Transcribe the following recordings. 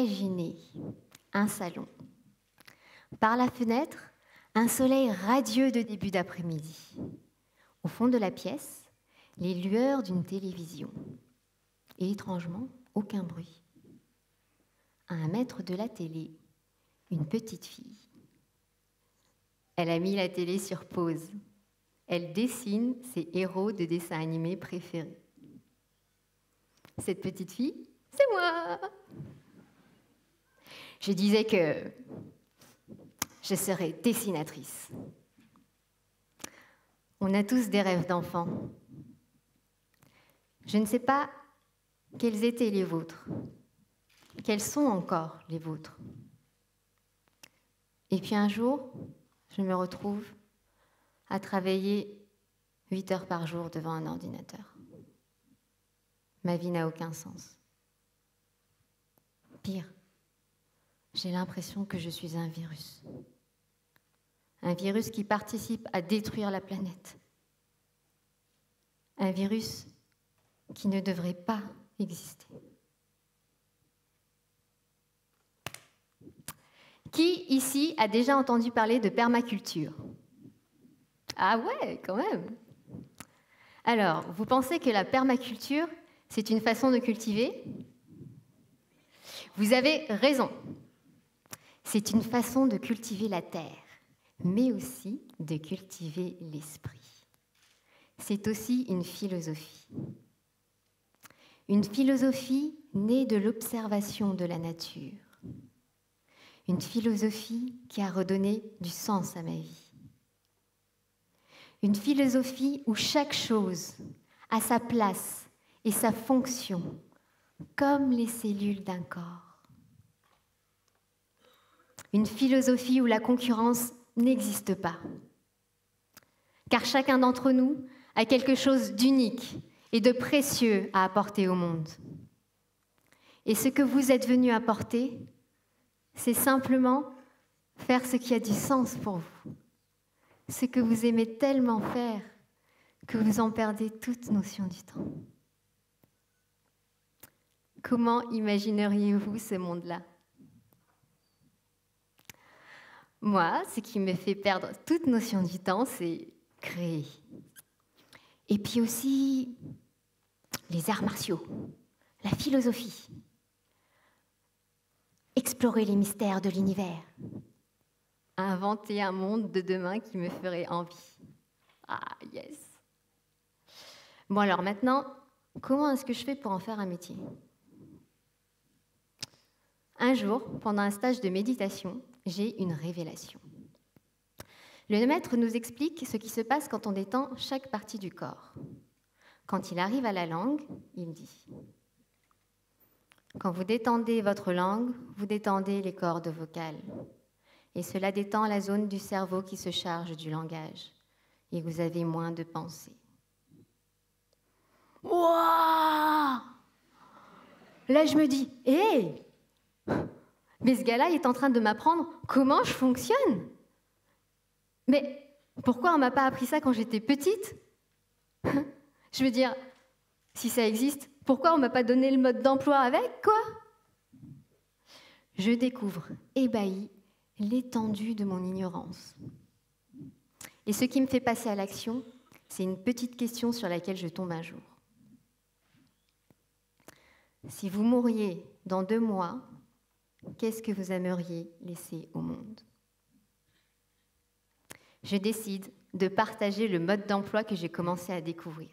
Imaginez un salon. Par la fenêtre, un soleil radieux de début d'après-midi. Au fond de la pièce, les lueurs d'une télévision. Et étrangement, aucun bruit. À 1 mètre de la télé, une petite fille. Elle a mis la télé sur pause. Elle dessine ses héros de dessins animés préférés. Cette petite fille, c'est moi! Je disais que je serais dessinatrice. On a tous des rêves d'enfants. Je ne sais pas quels étaient les vôtres, quels sont encore les vôtres. Et puis un jour, je me retrouve à travailler 8 heures par jour devant un ordinateur. Ma vie n'a aucun sens. Pire, j'ai l'impression que je suis un virus. Un virus qui participe à détruire la planète. Un virus qui ne devrait pas exister. Qui, ici, a déjà entendu parler de permaculture? Ah ouais, quand même. Alors, vous pensez que la permaculture, c'est une façon de cultiver? Vous avez raison. C'est une façon de cultiver la terre, mais aussi de cultiver l'esprit. C'est aussi une philosophie. Une philosophie née de l'observation de la nature. Une philosophie qui a redonné du sens à ma vie. Une philosophie où chaque chose a sa place et sa fonction, comme les cellules d'un corps. Une philosophie où la concurrence n'existe pas. Car chacun d'entre nous a quelque chose d'unique et de précieux à apporter au monde. Et ce que vous êtes venu apporter, c'est simplement faire ce qui a du sens pour vous, ce que vous aimez tellement faire que vous en perdez toute notion du temps. Comment imagineriez-vous ce monde-là? Moi, ce qui me fait perdre toute notion du temps, c'est créer. Et puis aussi, les arts martiaux, la philosophie. Explorer les mystères de l'univers. Inventer un monde de demain qui me ferait envie. Ah, yes! Bon, alors maintenant, comment est-ce que je fais pour en faire un métier? Un jour, pendant un stage de méditation, j'ai une révélation. Le maître nous explique ce qui se passe quand on détend chaque partie du corps. Quand il arrive à la langue, il dit: quand vous détendez votre langue, vous détendez les cordes vocales. Et cela détend la zone du cerveau qui se charge du langage. Et vous avez moins de pensées. Wouah! Là, je me dis, hé! Mais ce gars-là est en train de m'apprendre comment je fonctionne. Mais pourquoi on ne m'a pas appris ça quand j'étais petite? Je veux dire, si ça existe, pourquoi on ne m'a pas donné le mode d'emploi avec, quoi? Je découvre, ébahie, l'étendue de mon ignorance. Et ce qui me fait passer à l'action, c'est une petite question sur laquelle je tombe un jour. Si vous mouriez dans 2 mois, qu'est-ce que vous aimeriez laisser au monde? Je décide de partager le mode d'emploi que j'ai commencé à découvrir.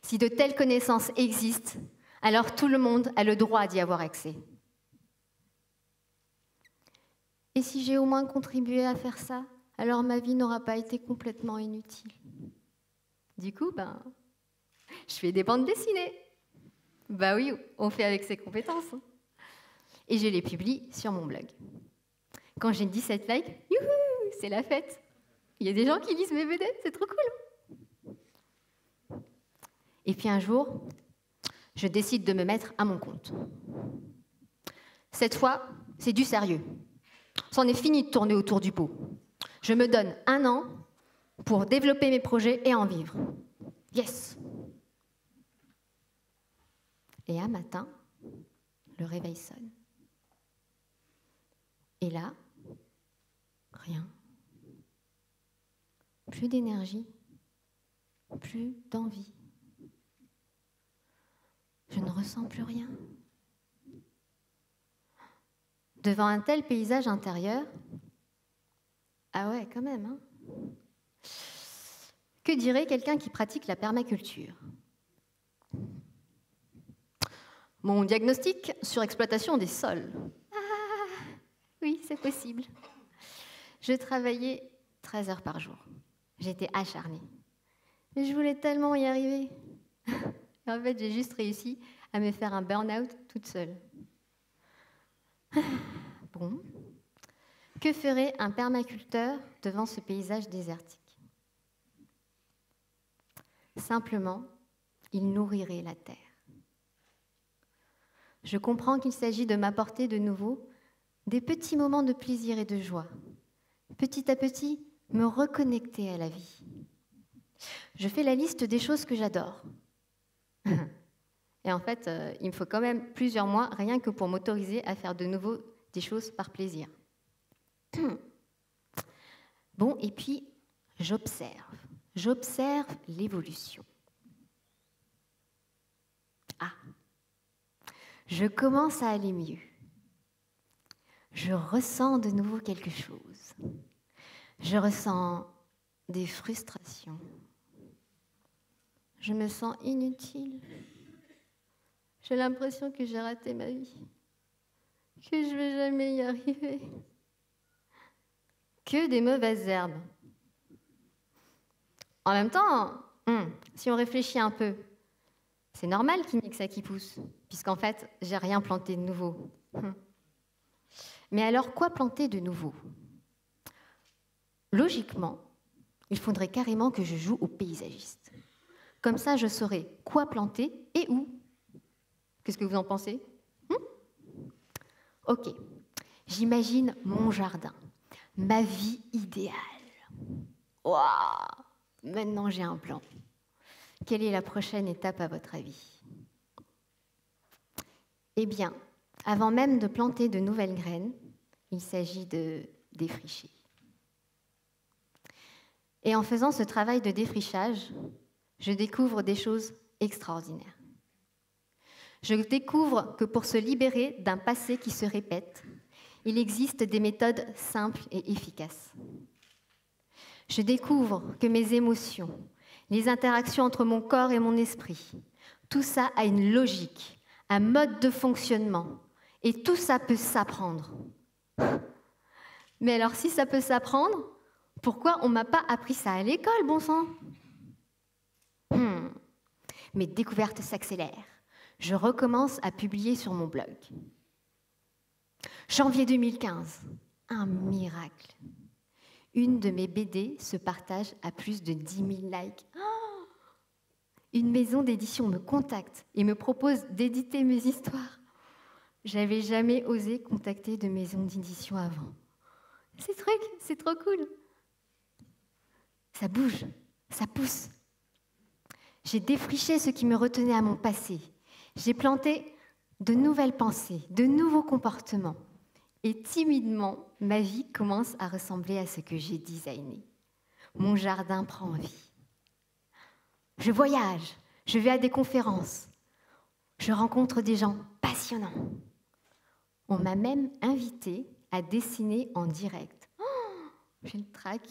Si de telles connaissances existent, alors tout le monde a le droit d'y avoir accès. Et si j'ai au moins contribué à faire ça, alors ma vie n'aura pas été complètement inutile. Du coup, je fais des bandes dessinées. Bah oui, on fait avec ses compétences. Et je les publie sur mon blog. Quand j'ai 17 likes, youhou, c'est la fête. Il y a des gens qui lisent mes BD, c'est trop cool. Et puis un jour, je décide de me mettre à mon compte. Cette fois, c'est du sérieux. C'en est fini de tourner autour du pot. Je me donne 1 an pour développer mes projets et en vivre. Yes! Et un matin, le réveil sonne. Et là, rien. Plus d'énergie, plus d'envie. Je ne ressens plus rien. Devant un tel paysage intérieur, ah ouais, quand même, hein. Que dirait quelqu'un qui pratique la permaculture? Mon diagnostic sur exploitation des sols. Ah, oui, c'est possible. Je travaillais 13 heures par jour. J'étais acharnée. Mais je voulais tellement y arriver. Et en fait, j'ai juste réussi à me faire un burn-out toute seule. Bon. Que ferait un permaculteur devant ce paysage désertique? Simplement, il nourrirait la terre. Je comprends qu'il s'agit de m'apporter de nouveau des petits moments de plaisir et de joie. Petit à petit, me reconnecter à la vie. Je fais la liste des choses que j'adore. Et en fait, il me faut quand même plusieurs mois, rien que pour m'autoriser à faire de nouveau des choses par plaisir. Bon, et puis, j'observe. J'observe l'évolution. Ah, je commence à aller mieux. Je ressens de nouveau quelque chose. Je ressens des frustrations. Je me sens inutile. J'ai l'impression que j'ai raté ma vie, que je ne vais jamais y arriver. Que des mauvaises herbes. En même temps, si on réfléchit un peu, c'est normal qu'il n'y ait que ça qui pousse, puisqu'en fait, j'ai rien planté de nouveau. Mais alors, quoi planter de nouveau? Logiquement, il faudrait carrément que je joue au paysagiste. Comme ça, je saurais quoi planter et où. Qu'est-ce que vous en pensez? Ok, j'imagine mon jardin. Ma vie idéale. Waouh! Maintenant, j'ai un plan. Quelle est la prochaine étape, à votre avis? Eh bien, avant même de planter de nouvelles graines, il s'agit de défricher. Et en faisant ce travail de défrichage, je découvre des choses extraordinaires. Je découvre que pour se libérer d'un passé qui se répète, il existe des méthodes simples et efficaces. Je découvre que mes émotions, les interactions entre mon corps et mon esprit, tout ça a une logique, un mode de fonctionnement, et tout ça peut s'apprendre. Mais alors, si ça peut s'apprendre, pourquoi on ne m'a pas appris ça à l'école, bon sang? Mes découvertes s'accélèrent. Je recommence à publier sur mon blog. Janvier 2015, un miracle. Une de mes BD se partage à plus de 10 000 likes. Oh, une maison d'édition me contacte et me propose d'éditer mes histoires. J'avais jamais osé contacter de maison d'édition avant. Ces trucs, c'est trop cool. Ça bouge, ça pousse. J'ai défriché ce qui me retenait à mon passé. J'ai planté de nouvelles pensées, de nouveaux comportements. Et timidement, ma vie commence à ressembler à ce que j'ai designé. Mon jardin prend vie. Je voyage, je vais à des conférences. Je rencontre des gens passionnants. On m'a même invitée à dessiner en direct. Oh, j'ai le trac,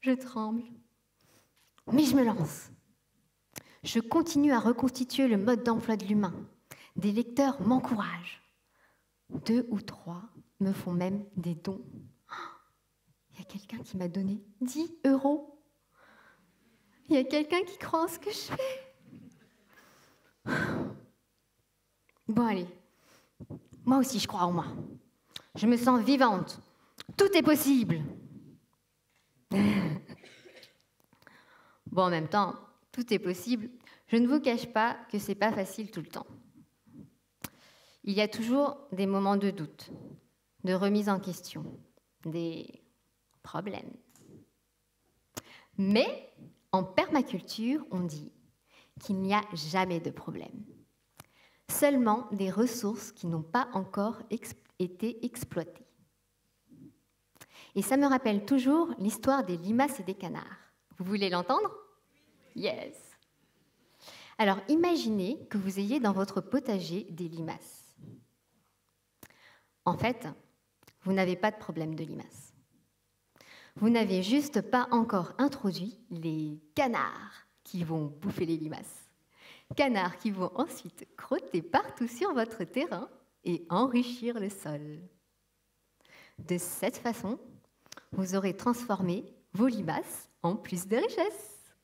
je tremble. Mais je me lance. Je continue à reconstituer le mode d'emploi de l'humain. Des lecteurs m'encouragent. 2 ou 3 me font même des dons. Il y a quelqu'un qui m'a donné 10 €. Il y a quelqu'un qui croit en ce que je fais. Bon, allez. Moi aussi, je crois en moi. Je me sens vivante. Tout est possible. Bon, en même temps, tout est possible. Je ne vous cache pas que ce n'est pas facile tout le temps. Il y a toujours des moments de doute, de remise en question, des problèmes. Mais en permaculture, on dit qu'il n'y a jamais de problème. Seulement des ressources qui n'ont pas encore été exploitées. Et ça me rappelle toujours l'histoire des limaces et des canards. Vous voulez l'entendre? Yes. Alors, imaginez que vous ayez dans votre potager des limaces. En fait, vous n'avez pas de problème de limaces. Vous n'avez juste pas encore introduit les canards qui vont bouffer les limaces. Canards qui vont ensuite crotter partout sur votre terrain et enrichir le sol. De cette façon, vous aurez transformé vos limaces en plus de richesses.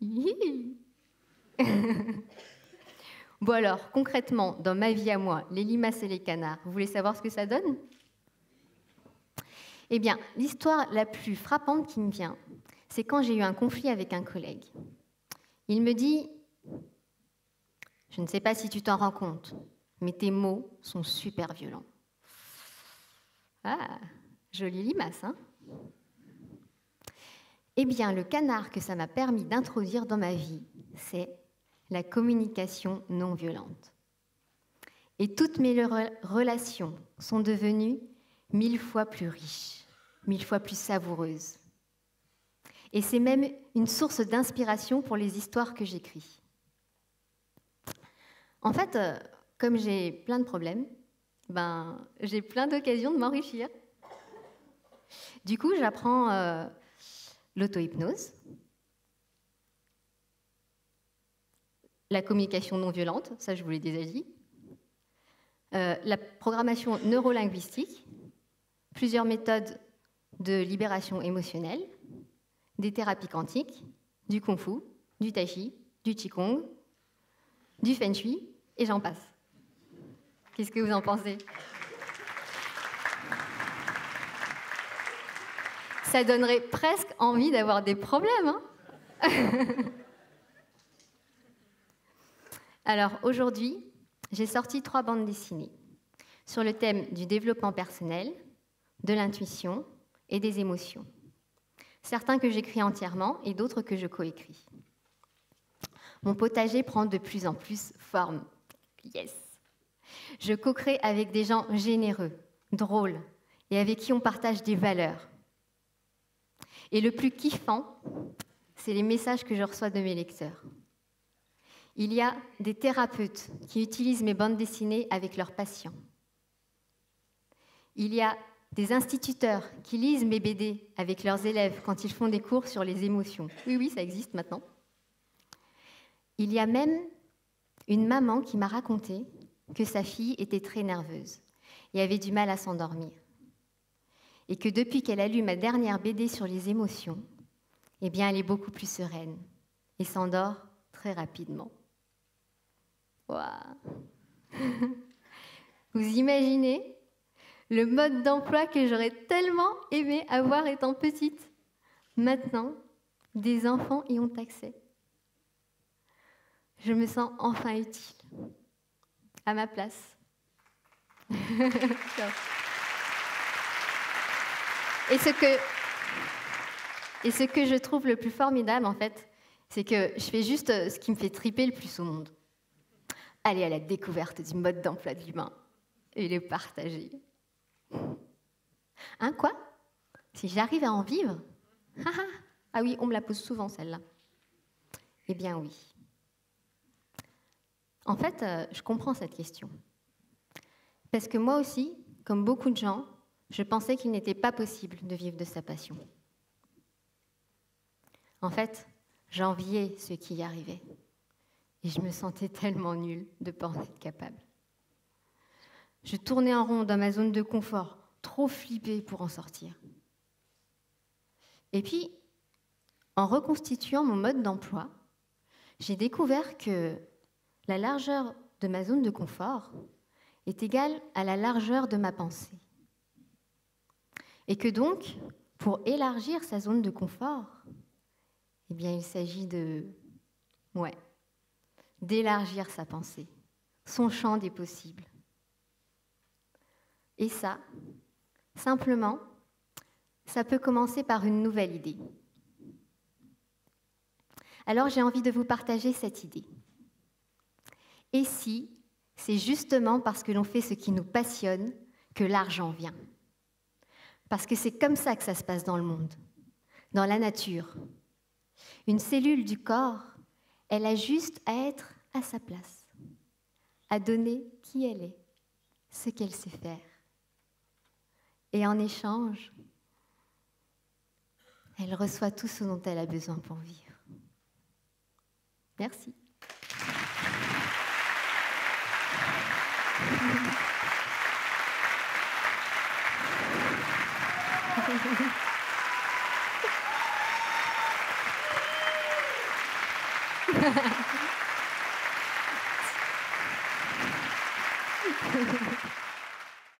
Hihi. Bon alors, concrètement, dans ma vie à moi, les limaces et les canards, vous voulez savoir ce que ça donne? Eh bien, l'histoire la plus frappante qui me vient, c'est quand j'ai eu un conflit avec un collègue. Il me dit « Je ne sais pas si tu t'en rends compte, mais tes mots sont super violents. » Ah, jolie limace, hein? Eh bien, le canard que ça m'a permis d'introduire dans ma vie, c'est la communication non violente. Et toutes mes relations sont devenues 1000 fois plus riches, 1000 fois plus savoureuses. Et c'est même une source d'inspiration pour les histoires que j'écris. En fait, comme j'ai plein de problèmes, ben, j'ai plein d'occasions de m'enrichir. Du coup, j'apprends l'auto-hypnose, la communication non violente, ça je vous l'ai déjà dit, la programmation neurolinguistique, plusieurs méthodes de libération émotionnelle, des thérapies quantiques, du kung-fu, du tai-chi, du qigong, du feng shui, et j'en passe. Qu'est-ce que vous en pensez? Ça donnerait presque envie d'avoir des problèmes, hein? Alors, aujourd'hui, j'ai sorti 3 bandes dessinées sur le thème du développement personnel, de l'intuition et des émotions. Certains que j'écris entièrement et d'autres que je coécris. Mon potager prend de plus en plus forme. Yes! Je co-crée avec des gens généreux, drôles, et avec qui on partage des valeurs. Et le plus kiffant, c'est les messages que je reçois de mes lecteurs. Il y a des thérapeutes qui utilisent mes bandes dessinées avec leurs patients. Il y a des instituteurs qui lisent mes BD avec leurs élèves quand ils font des cours sur les émotions. Oui, oui, ça existe maintenant. Il y a même une maman qui m'a raconté que sa fille était très nerveuse et avait du mal à s'endormir. Et que depuis qu'elle a lu ma dernière BD sur les émotions, eh bien, elle est beaucoup plus sereine et s'endort très rapidement. Waouh. Vous imaginez le mode d'emploi que j'aurais tellement aimé avoir étant petite. Maintenant, des enfants y ont accès. Je me sens enfin utile. À ma place. Et ce que je trouve le plus formidable, en fait, c'est que je fais juste ce qui me fait triper le plus au monde. Aller à la découverte du mode d'emploi de l'humain et le partager. Hein, quoi? Si j'arrive à en vivre? Ah oui, on me la pose souvent, celle-là. Eh bien, oui. En fait, je comprends cette question. Parce que moi aussi, comme beaucoup de gens, je pensais qu'il n'était pas possible de vivre de sa passion. En fait, j'enviais ceux qui y arrivaient. Et je me sentais tellement nulle de ne pas en être capable. Je tournais en rond dans ma zone de confort, trop flippée pour en sortir. Et puis, en reconstituant mon mode d'emploi, j'ai découvert que la largeur de ma zone de confort est égale à la largeur de ma pensée. Et que donc, pour élargir sa zone de confort, eh bien, il s'agit d'élargir sa pensée, son champ des possibles. Et ça, simplement, ça peut commencer par une nouvelle idée. Alors, j'ai envie de vous partager cette idée. Et si, c'est justement parce que l'on fait ce qui nous passionne que l'argent vient. Parce que c'est comme ça que ça se passe dans le monde, dans la nature. Une cellule du corps, elle a juste à être à sa place, à donner qui elle est, ce qu'elle sait faire. Et en échange, elle reçoit tout ce dont elle a besoin pour vivre. Merci.